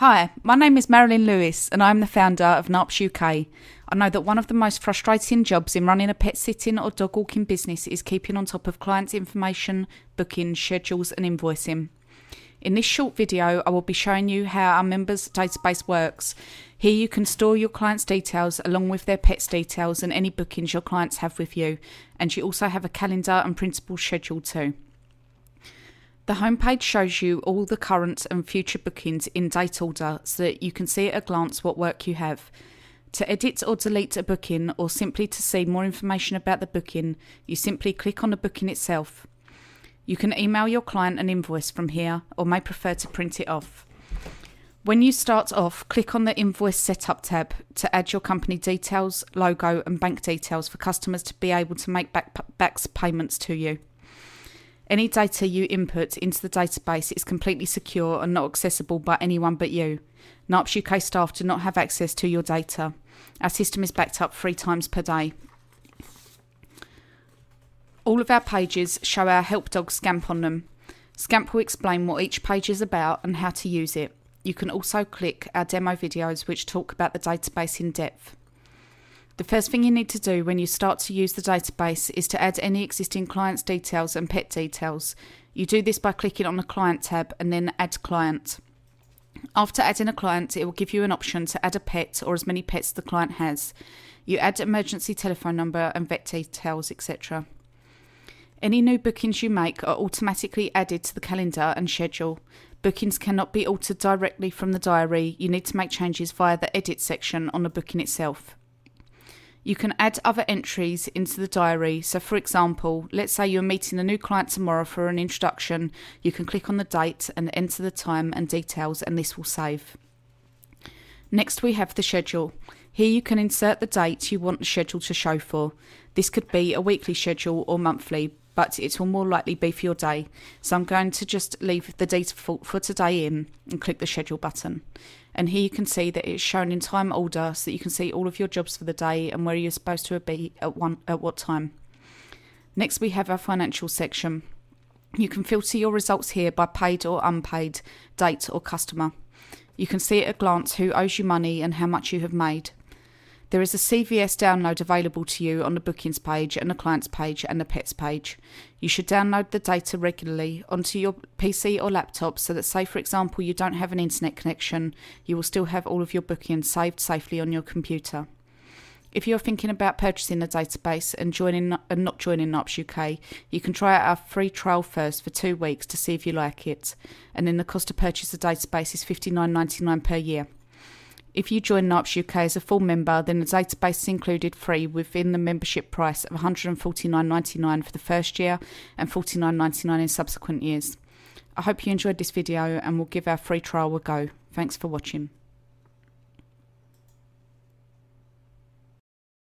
Hi, my name is Marilyn Lewis and I'm the founder of NARPS UK. I know that one of the most frustrating jobs in running a pet sitting or dog walking business is keeping on top of clients' information, booking, schedules and invoicing. In this short video, I will be showing you how our members database works. Here you can store your clients' details along with their pets' details and any bookings your clients have with you, and you also have a calendar and printable schedule too. The homepage shows you all the current and future bookings in date order so that you can see at a glance what work you have. To edit or delete a booking, or simply to see more information about the booking, you simply click on the booking itself. You can email your client an invoice from here, or may prefer to print it off. When you start off, click on the Invoice Setup tab to add your company details, logo and bank details for customers to be able to make back payments to you. Any data you input into the database is completely secure and not accessible by anyone but you. NARPS UK staff do not have access to your data. Our system is backed up 3 times per day. All of our pages show our help dog Scamp on them. Scamp will explain what each page is about and how to use it. You can also click our demo videos which talk about the database in depth. The first thing you need to do when you start to use the database is to add any existing client's details and pet details. You do this by clicking on the client tab and then add client. After adding a client, it will give you an option to add a pet or as many pets the client has. You add emergency telephone number and vet details, etc. Any new bookings you make are automatically added to the calendar and schedule. Bookings cannot be altered directly from the diary. You need to make changes via the edit section on the booking itself. You can add other entries into the diary, so for example, let's say you're meeting a new client tomorrow for an introduction, you can click on the date and enter the time and details and this will save. Next we have the schedule. Here you can insert the date you want the schedule to show for. This could be a weekly schedule or monthly, but it will more likely be for your day, so I'm going to just leave the default for today in and click the schedule button. And here you can see that it's shown in time order so that you can see all of your jobs for the day and where you're supposed to be at what time. Next we have our financial section. You can filter your results here by paid or unpaid, date or customer. You can see at a glance who owes you money and how much you have made. There is a CVS download available to you on the bookings page and the clients page and the pets page. You should download the data regularly onto your PC or laptop so that, say for example, you don't have an internet connection, you will still have all of your bookings saved safely on your computer. If you're thinking about purchasing the database and not joining NARPS UK, you can try out our free trial first for 2 weeks to see if you like it, and then the cost to purchase the database is £59.99 per year. If you join NARPS UK as a full member, then the database is included free within the membership price of £149.99 for the first year and £49.99 in subsequent years. I hope you enjoyed this video and will give our free trial a go. Thanks for watching.